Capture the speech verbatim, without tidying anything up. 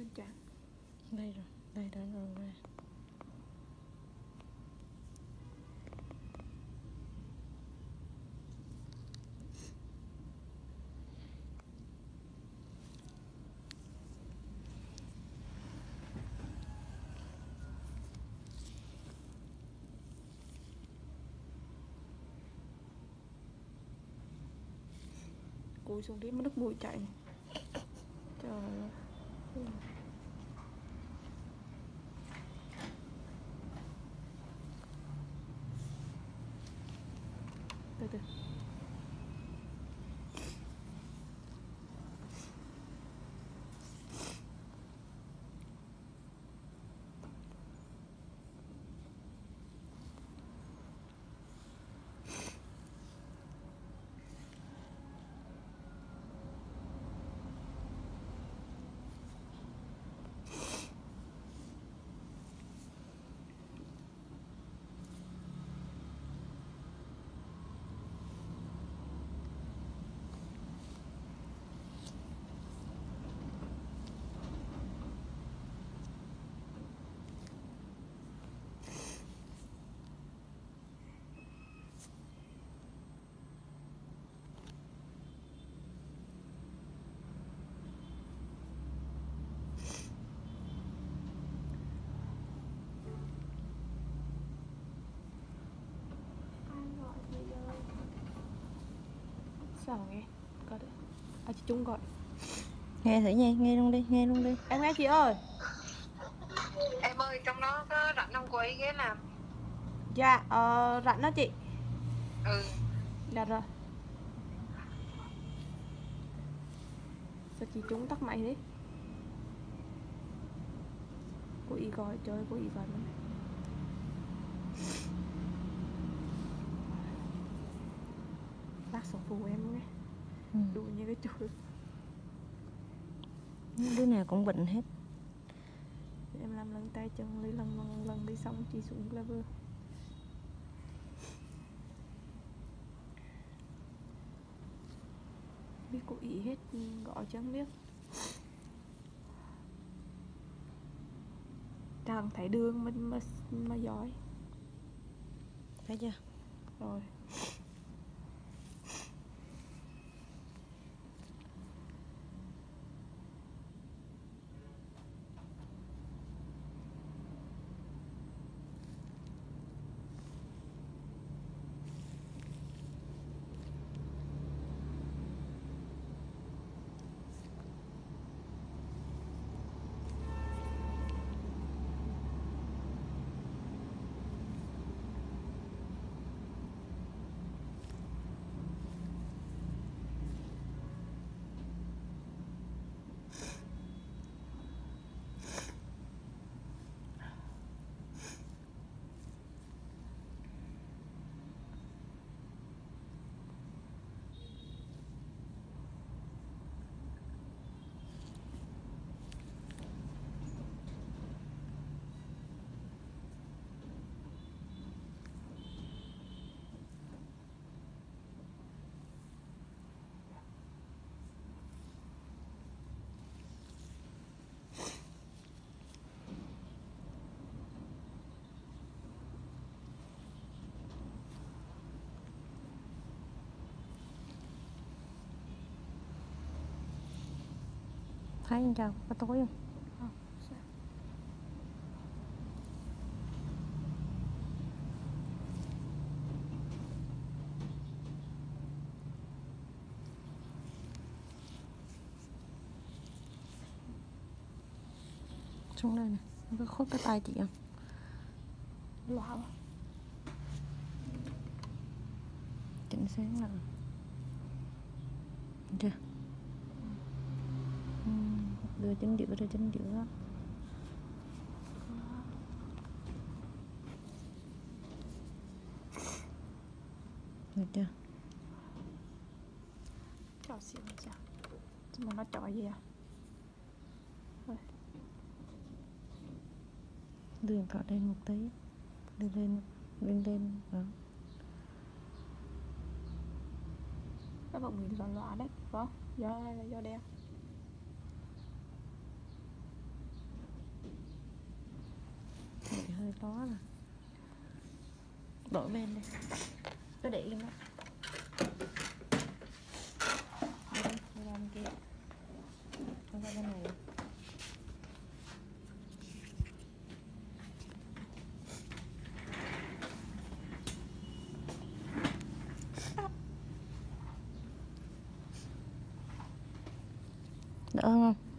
nó trắng. Đây rồi, đây đã rồng ra. Cúi xuống đi, mất nước mũi chạy. Trời ơi. Từ từ. Sao nghe? Có đấy. À, chị Trung gọi. Nghe thử nha, nghe luôn đi, nghe luôn đi. Em nghe chị ơi. Em ơi, trong đó có rảnh không cô ấy ghé làm? Dạ, uh, rảnh đó chị. Ừ. Dạ rồi. Sao chị Trung tắt máy thế? Cô ý gọi, trời ơi, cô ý gọi lắm. Lát sổ phù em nghe. Ừ. Đủ như cái chuột. Đứa nào cũng bệnh hết. Em làm lần tay chân lấy lần lần lần đi xong chị xuống level. Biết cô ý hết gọi cho em biết. Thằng Thái Đường mình mà, mà giỏi. Thấy chưa? Rồi. Thấy không chào, có tối không? Không, sao? Xuống đây nè, nó có khốt cái tay chị không? Loa quá. Chỉnh sáng lại. Được chưa? Đưa chính giữa, đưa chính giữa. Được chưa? Chọ xịn chả. Chứ mà nó chọ gì à? Đưa cọ lên một tí. Đưa lên, lên lên. Đó. Các bạn mình loạn loạn đấy, phải không? Do, do đen. đó là đổi bên đây, cứ để im đó. Được không?